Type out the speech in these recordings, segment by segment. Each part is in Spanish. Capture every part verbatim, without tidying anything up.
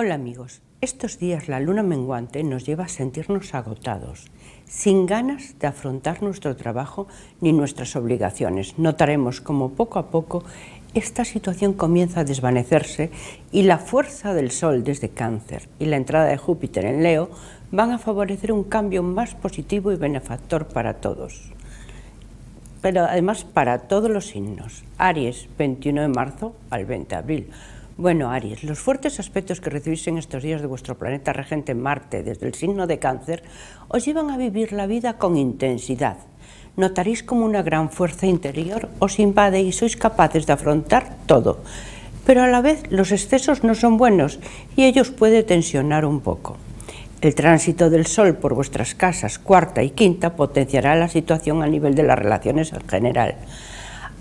Hola amigos, estos días la luna menguante nos lleva a sentirnos agotados, sin ganas de afrontar nuestro trabajo ni nuestras obligaciones. Notaremos como poco a poco esta situación comienza a desvanecerse y la fuerza del Sol desde Cáncer y la entrada de Júpiter en Leo van a favorecer un cambio más positivo y benefactor para todos. Pero además para todos los signos. Aries, veintiuno de marzo al veinte de abril. Bueno, Aries, los fuertes aspectos que recibís en estos días de vuestro planeta regente Marte desde el signo de Cáncer os llevan a vivir la vida con intensidad. Notaréis como una gran fuerza interior os invade y sois capaces de afrontar todo, pero a la vez los excesos no son buenos y ello os puede tensionar un poco. El tránsito del Sol por vuestras casas cuarta y quinta potenciará la situación a nivel de las relaciones en general,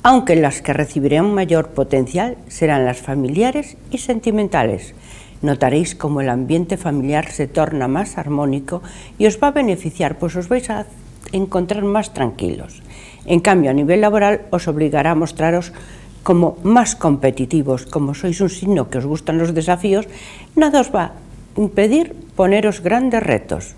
aunque las que recibirán mayor potencial serán las familiares y sentimentales. Notaréis como el ambiente familiar se torna más armónico y os va a beneficiar, pues os vais a encontrar más tranquilos. En cambio, a nivel laboral os obligará a mostraros como más competitivos. Como sois un signo que os gustan los desafíos, nada os va a impedir poneros grandes retos,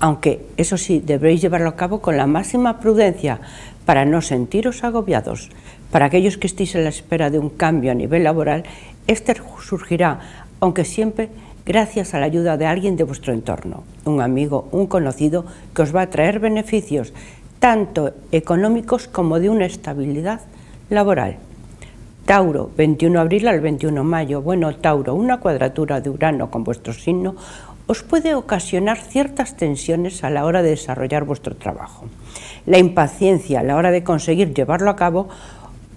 aunque eso sí, debéis llevarlo a cabo con la máxima prudencia para no sentiros agobiados. Para aquellos que estéis a la espera de un cambio a nivel laboral, este surgirá, aunque siempre gracias a la ayuda de alguien de vuestro entorno, un amigo, un conocido, que os va a traer beneficios, tanto económicos como de una estabilidad laboral. Tauro, veintiuno de abril al veintiuno de mayo. Bueno, Tauro, una cuadratura de Urano con vuestro signo os puede ocasionar ciertas tensiones a la hora de desarrollar vuestro trabajo. La impaciencia a la hora de conseguir llevarlo a cabo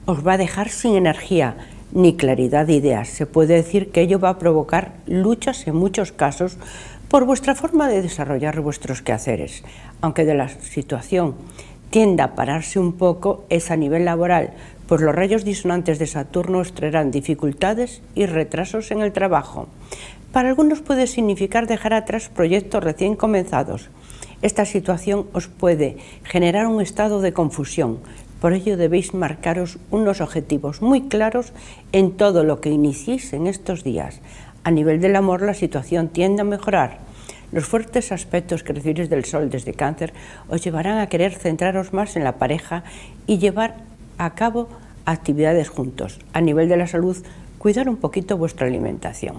os va a dejar sin energía ni claridad de ideas. Se puede decir que ello va a provocar luchas en muchos casos por vuestra forma de desarrollar vuestros quehaceres. Aunque de la situación tienda a pararse un poco, es a nivel laboral, pues los rayos disonantes de Saturno os traerán dificultades y retrasos en el trabajo. Para algunos puede significar dejar atrás proyectos recién comenzados. Esta situación os puede generar un estado de confusión, por ello debéis marcaros unos objetivos muy claros en todo lo que iniciéis en estos días. A nivel del amor, la situación tiende a mejorar. Los fuertes aspectos que recibís del Sol desde Cáncer os llevarán a querer centraros más en la pareja y llevar a cabo actividades juntos. A nivel de la salud, cuidar un poquito vuestra alimentación.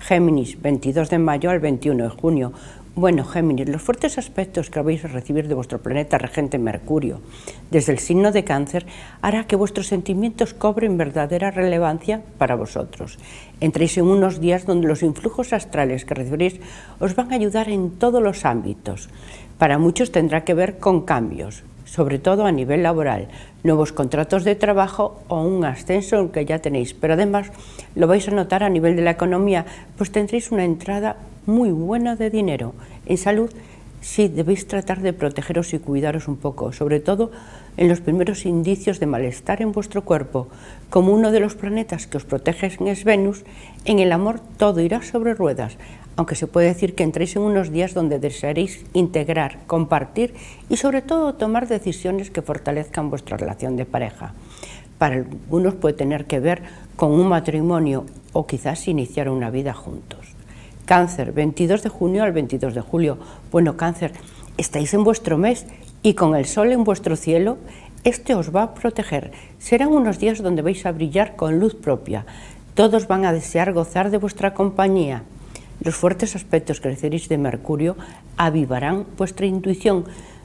Géminis, veintidós de mayo al veintiuno de junio. Bueno, Géminis, los fuertes aspectos que vais a recibir de vuestro planeta regente Mercurio desde el signo de Cáncer hará que vuestros sentimientos cobren verdadera relevancia para vosotros. Entréis en unos días donde los influjos astrales que recibiréis os van a ayudar en todos los ámbitos. Para muchos tendrá que ver con cambios, sobre todo a nivel laboral, nuevos contratos de trabajo o un ascenso que ya tenéis, pero además lo vais a notar a nivel de la economía, pues tendréis una entrada muy buena de dinero. En salud sí debéis tratar de protegeros y cuidaros un poco, sobre todo en los primeros indicios de malestar en vuestro cuerpo. Como uno de los planetas que os protegen es Venus, en el amor todo irá sobre ruedas, aunque se puede decir que entréis en unos días donde desearéis integrar, compartir y sobre todo tomar decisiones que fortalezcan vuestra relación de pareja. Para algunos puede tener que ver con un matrimonio o quizás iniciar una vida juntos. Cáncer, veintidós de junio al veintidós de julio. Bueno, Cáncer, estáis en vuestro mes y con el Sol en vuestro cielo, este os va a proteger. Serán unos días donde vais a brillar con luz propia. Todos van a desear gozar de vuestra compañía. Los fuertes aspectos que recibiréis de Mercurio avivarán vuestra intuición.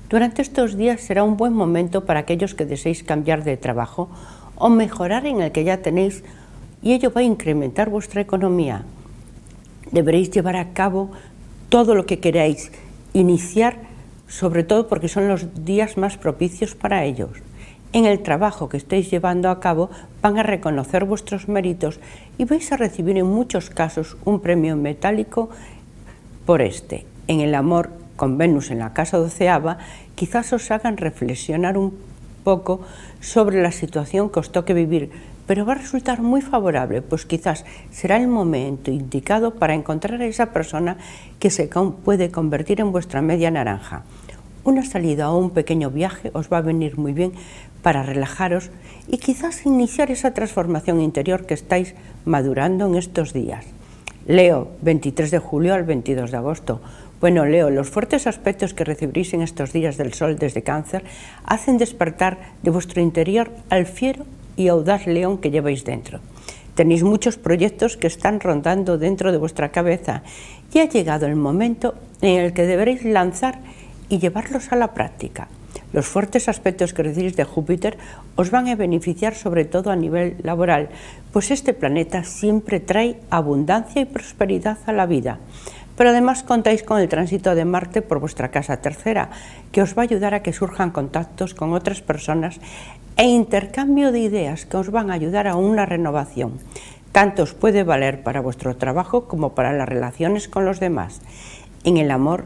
Durante estos días será un buen momento para aquellos que deseéis cambiar de trabajo o mejorar en el que ya tenéis, y ello va a incrementar vuestra economía. Deberéis llevar a cabo todo lo que queráis iniciar, sobre todo porque son los días más propicios para ellos. En el trabajo que estéis llevando a cabo van a reconocer vuestros méritos y vais a recibir en muchos casos un premio metálico por este. En el amor, con Venus en la casa doceava, quizás os hagan reflexionar un poco sobre la situación que os toque vivir, pero va a resultar muy favorable, pues quizás será el momento indicado para encontrar a esa persona que se puede convertir en vuestra media naranja. Una salida o un pequeño viaje os va a venir muy bien para relajaros y quizás iniciar esa transformación interior que estáis madurando en estos días. Leo, veintitrés de julio al veintidós de agosto. Bueno, Leo, los fuertes aspectos que recibiréis en estos días del Sol desde Cáncer hacen despertar de vuestro interior al fiero y audaz león que lleváis dentro. Tenéis muchos proyectos que están rondando dentro de vuestra cabeza y ha llegado el momento en el que deberéis lanzar y llevarlos a la práctica. Los fuertes aspectos que recibís de Júpiter os van a beneficiar sobre todo a nivel laboral, pues este planeta siempre trae abundancia y prosperidad a la vida. Pero además contáis con el tránsito de Marte por vuestra casa tercera, que os va a ayudar a que surjan contactos con otras personas e intercambio de ideas que os van a ayudar a una renovación. Tanto os puede valer para vuestro trabajo como para las relaciones con los demás. En el amor,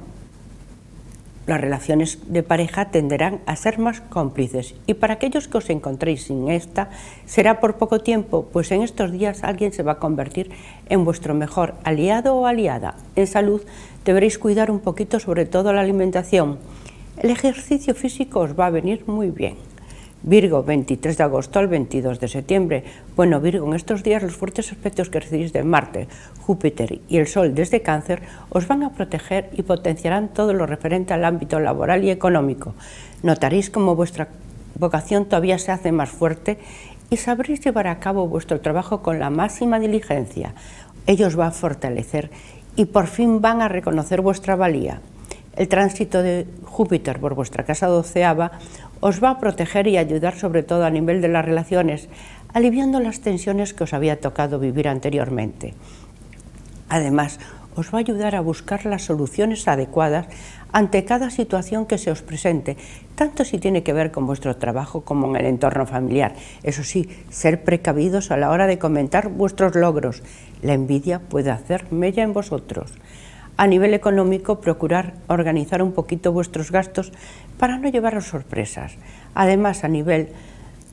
las relaciones de pareja tenderán a ser más cómplices y para aquellos que os encontréis sin esta será por poco tiempo, pues en estos días alguien se va a convertir en vuestro mejor aliado o aliada. En salud deberéis cuidar un poquito sobre todo la alimentación. El ejercicio físico os va a venir muy bien. Virgo, veintitrés de agosto al veintidós de septiembre. Bueno, Virgo, en estos días los fuertes aspectos que recibís de Marte, Júpiter y el Sol desde Cáncer os van a proteger y potenciarán todo lo referente al ámbito laboral y económico. Notaréis cómo vuestra vocación todavía se hace más fuerte y sabréis llevar a cabo vuestro trabajo con la máxima diligencia. Ello os va a fortalecer y por fin van a reconocer vuestra valía. El tránsito de Júpiter por vuestra casa doceava os va a proteger y ayudar sobre todo a nivel de las relaciones, aliviando las tensiones que os había tocado vivir anteriormente. Además, os va a ayudar a buscar las soluciones adecuadas ante cada situación que se os presente, tanto si tiene que ver con vuestro trabajo como en el entorno familiar. Eso sí, ser precavidos a la hora de comentar vuestros logros. La envidia puede hacer mella en vosotros. A nivel económico, procurar organizar un poquito vuestros gastos para no llevaros sorpresas. Además, a nivel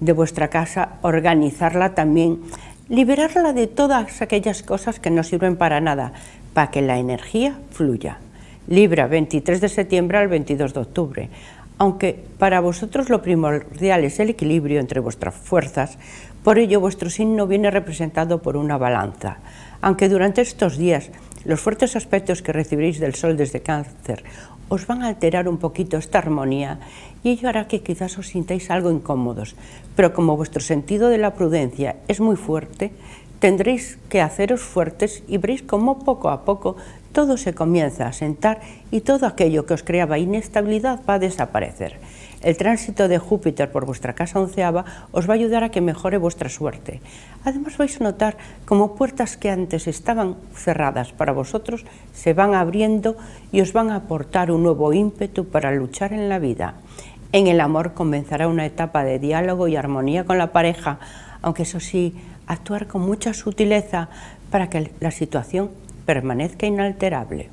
de vuestra casa, organizarla también, liberarla de todas aquellas cosas que no sirven para nada, para que la energía fluya. Libra, veintitrés de septiembre al veintidós de octubre. Aunque para vosotros lo primordial es el equilibrio entre vuestras fuerzas, por ello vuestro signo viene representado por una balanza. Aunque durante estos días los fuertes aspectos que recibiréis del Sol desde Cáncer os van a alterar un poquito esta armonía y ello hará que quizás os sintáis algo incómodos, pero como vuestro sentido de la prudencia es muy fuerte, tendréis que haceros fuertes y veréis cómo poco a poco todo se comienza a sentar y todo aquello que os creaba inestabilidad va a desaparecer. El tránsito de Júpiter por vuestra casa onceava os va a ayudar a que mejore vuestra suerte. Además vais a notar cómo puertas que antes estaban cerradas para vosotros se van abriendo y os van a aportar un nuevo ímpetu para luchar en la vida. En el amor comenzará una etapa de diálogo y armonía con la pareja, aunque eso sí, actuar con mucha sutileza para que la situación permanezca inalterable.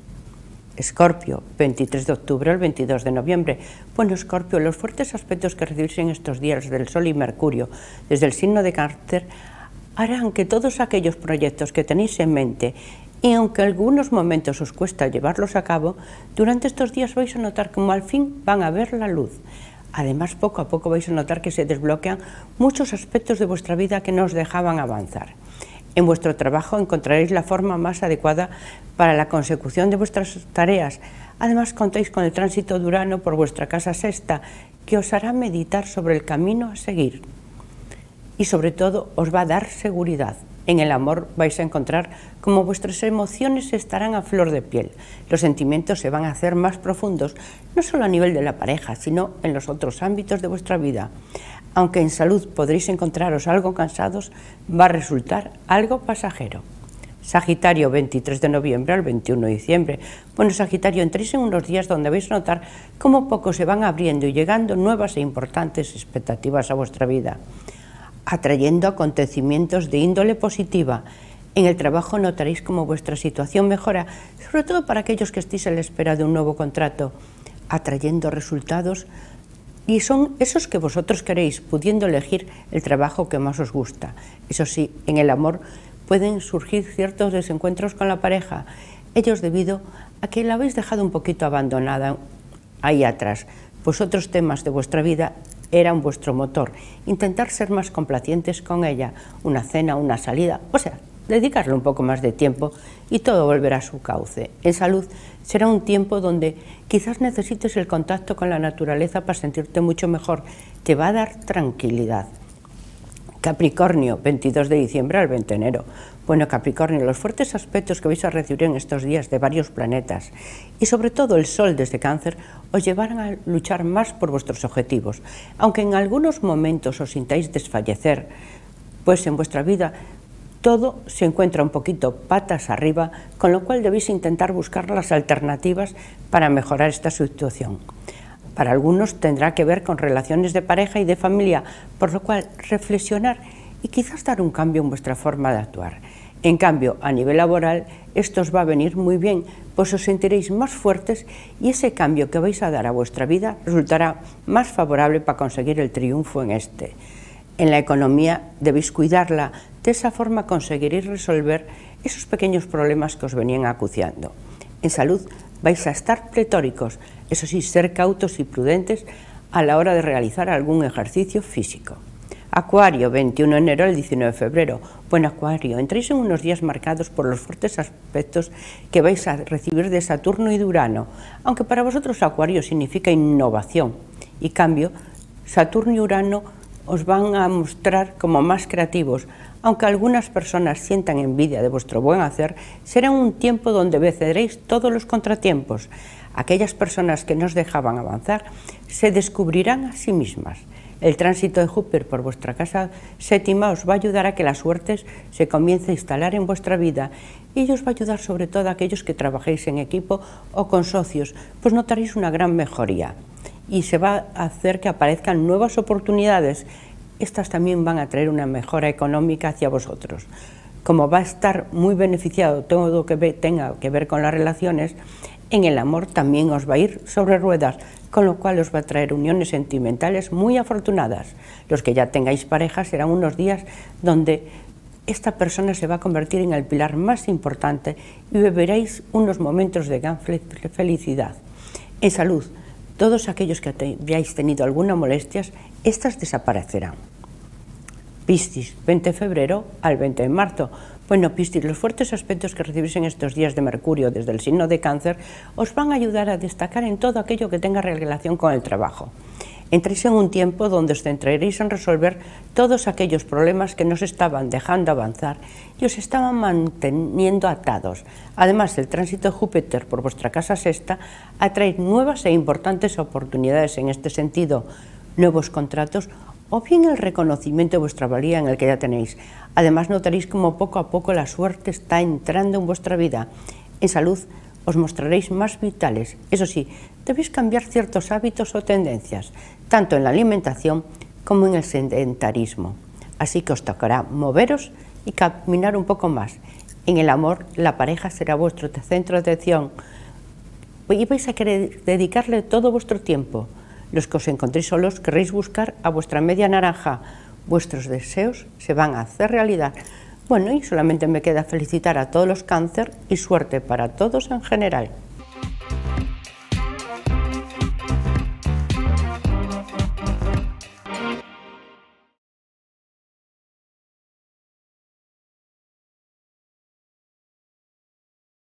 Escorpio, veintitrés de octubre al veintidós de noviembre. Bueno, Escorpio, los fuertes aspectos que recibís en estos días del Sol y Mercurio desde el signo de Cáncer harán que todos aquellos proyectos que tenéis en mente, y aunque algunos momentos os cuesta llevarlos a cabo, durante estos días vais a notar cómo al fin van a ver la luz. Además, poco a poco vais a notar que se desbloquean muchos aspectos de vuestra vida que no os dejaban avanzar. En vuestro trabajo encontraréis la forma más adecuada para la consecución de vuestras tareas. Además, contáis con el tránsito de Urano por vuestra casa sexta, que os hará meditar sobre el camino a seguir. Y sobre todo, os va a dar seguridad. En el amor vais a encontrar cómo vuestras emociones estarán a flor de piel. Los sentimientos se van a hacer más profundos, no solo a nivel de la pareja, sino en los otros ámbitos de vuestra vida. Aunque en salud podréis encontraros algo cansados, va a resultar algo pasajero. Sagitario, veintitrés de noviembre al veintiuno de diciembre. Bueno, Sagitario, entréis en unos días donde vais a notar cómo poco se van abriendo y llegando nuevas e importantes expectativas a vuestra vida, atrayendo acontecimientos de índole positiva. En el trabajo notaréis cómo vuestra situación mejora, sobre todo para aquellos que estéis a la espera de un nuevo contrato, atrayendo resultados y son esos que vosotros queréis, pudiendo elegir el trabajo que más os gusta. Eso sí, en el amor pueden surgir ciertos desencuentros con la pareja, ellos debido a que la habéis dejado un poquito abandonada ahí atrás, pues otros temas de vuestra vida eran vuestro motor. Intentar ser más complacientes con ella, una cena, una salida, o sea, dedicarle un poco más de tiempo y todo volverá a su cauce. En salud será un tiempo donde quizás necesites el contacto con la naturaleza para sentirte mucho mejor, te va a dar tranquilidad. Capricornio, veintidós de diciembre al veinte de enero. Bueno, Capricornio, los fuertes aspectos que vais a recibir en estos días de varios planetas y sobre todo el Sol desde Cáncer os llevarán a luchar más por vuestros objetivos. Aunque en algunos momentos os sintáis desfallecer, pues en vuestra vida todo se encuentra un poquito patas arriba, con lo cual debéis intentar buscar las alternativas para mejorar esta situación. Para algunos tendrá que ver con relaciones de pareja y de familia, por lo cual reflexionar y quizás dar un cambio en vuestra forma de actuar. En cambio, a nivel laboral, esto os va a venir muy bien, pues os sentiréis más fuertes y ese cambio que vais a dar a vuestra vida resultará más favorable para conseguir el triunfo en este. En la economía debéis cuidarla, de esa forma conseguiréis resolver esos pequeños problemas que os venían acuciando. En salud vais a estar pletóricos, eso sí, ser cautos y prudentes a la hora de realizar algún ejercicio físico. Acuario, veintiuno de enero al diecinueve de febrero. Bueno, Acuario, entréis en unos días marcados por los fuertes aspectos que vais a recibir de Saturno y de Urano, aunque para vosotros Acuario significa innovación y cambio. Saturno y Urano os van a mostrar como más creativos, aunque algunas personas sientan envidia de vuestro buen hacer, será un tiempo donde venceréis todos los contratiempos. Aquellas personas que no os dejaban avanzar se descubrirán a sí mismas. El tránsito de Júpiter por vuestra casa séptima os va a ayudar a que la suerte se comience a instalar en vuestra vida y os va a ayudar sobre todo a aquellos que trabajéis en equipo o con socios, pues notaréis una gran mejoría. Y se va a hacer que aparezcan nuevas oportunidades. Estas también van a traer una mejora económica hacia vosotros. Como va a estar muy beneficiado todo lo que tenga que ver con las relaciones, en el amor también os va a ir sobre ruedas, con lo cual os va a traer uniones sentimentales muy afortunadas. Los que ya tengáis pareja serán unos días donde esta persona se va a convertir en el pilar más importante y viviréis unos momentos de gran felicidad. En salud, todos aquellos que hayáis tenido alguna molestias, estas desaparecerán. Piscis, veinte de febrero al veinte de marzo. Bueno, Piscis, los fuertes aspectos que recibís en estos días de Mercurio desde el signo de Cáncer os van a ayudar a destacar en todo aquello que tenga relación con el trabajo. Entréis en un tiempo donde os centraréis en resolver todos aquellos problemas que nos estaban dejando avanzar y os estaban manteniendo atados. Además, el tránsito de Júpiter por vuestra casa sexta atrae nuevas e importantes oportunidades en este sentido, nuevos contratos o bien el reconocimiento de vuestra valía en el que ya tenéis. Además, notaréis como poco a poco la suerte está entrando en vuestra vida. En salud, os mostraréis más vitales, eso sí, debéis cambiar ciertos hábitos o tendencias, tanto en la alimentación como en el sedentarismo, así que os tocará moveros y caminar un poco más. En el amor, la pareja será vuestro centro de atención y vais a querer dedicarle todo vuestro tiempo. Los que os encontréis solos querréis buscar a vuestra media naranja, vuestros deseos se van a hacer realidad. Bueno, y solamente me queda felicitar a todos los Cáncer y suerte para todos en general.